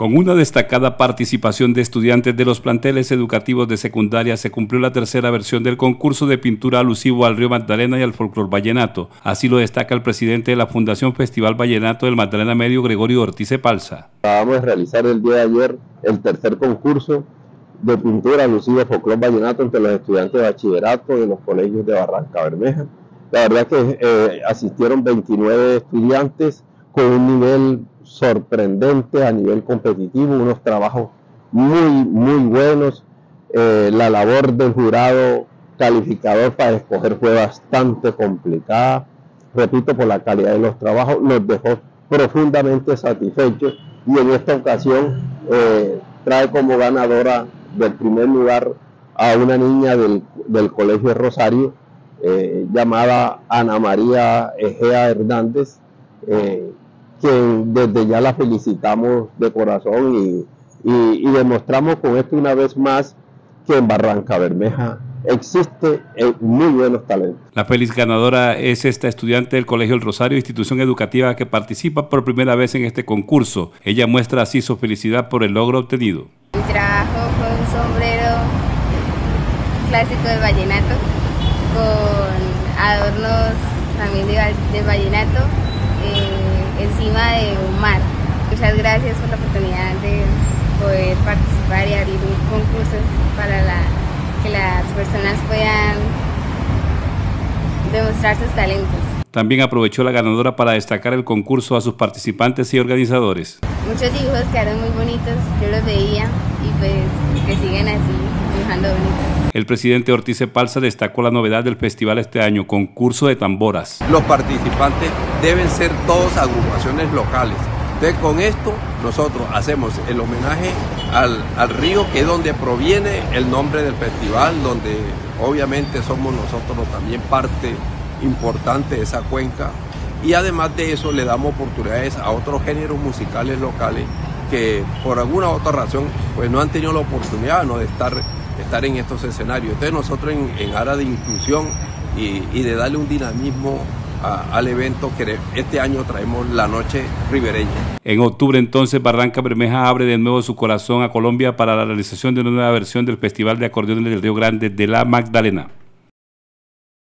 Con una destacada participación de estudiantes de los planteles educativos de secundaria, se cumplió la tercera versión del concurso de pintura alusivo al río Magdalena y al folclor vallenato. Así lo destaca el presidente de la Fundación Festival Vallenato del Magdalena Medio, Gregorio Ortiz Epalza. Acabamos de realizar el día de ayer el tercer concurso de pintura alusivo al folclor vallenato entre los estudiantes de bachillerato de los colegios de Barrancabermeja. La verdad que asistieron 29 estudiantes con un nivel sorprendente a nivel competitivo, unos trabajos muy buenos. La labor del jurado calificador para escoger fue bastante complicada, repito, por la calidad de los trabajos. Nos dejó profundamente satisfechos y en esta ocasión trae como ganadora del primer lugar a una niña del Colegio El Rosario, llamada Ana María Egea Hernández, que desde ya la felicitamos de corazón y demostramos con esto una vez más que en Barrancabermeja existe muy buenos talentos. La feliz ganadora es esta estudiante del Colegio El Rosario, institución educativa que participa por primera vez en este concurso. Ella muestra así su felicidad por el logro obtenido. Mi trabajo fue un sombrero clásico de vallenato con adornos también de vallenato, encima de un mar. Muchas gracias por la oportunidad de poder participar y abrir concursos para que las personas puedan demostrar sus talentos. También aprovechó la ganadora para destacar el concurso a sus participantes y organizadores. Muchos dibujos quedaron muy bonitos, yo los veía y pues que sigan así dibujando bonitos. El presidente Ortiz Epalza destacó la novedad del festival este año, concurso de tamboras. Los participantes deben ser todos agrupaciones locales. Entonces con esto nosotros hacemos el homenaje al río, que es donde proviene el nombre del festival, donde obviamente somos nosotros también parte importante de esa cuenca, y además de eso le damos oportunidades a otros géneros musicales locales que por alguna u otra razón pues no han tenido la oportunidad, ¿no?, de estar en estos escenarios. Entonces nosotros en área de inclusión y de darle un dinamismo al evento, que este año traemos la noche ribereña. En octubre entonces Barrancabermeja abre de nuevo su corazón a Colombia para la realización de una nueva versión del Festival de Acordeones del Río Grande de la Magdalena.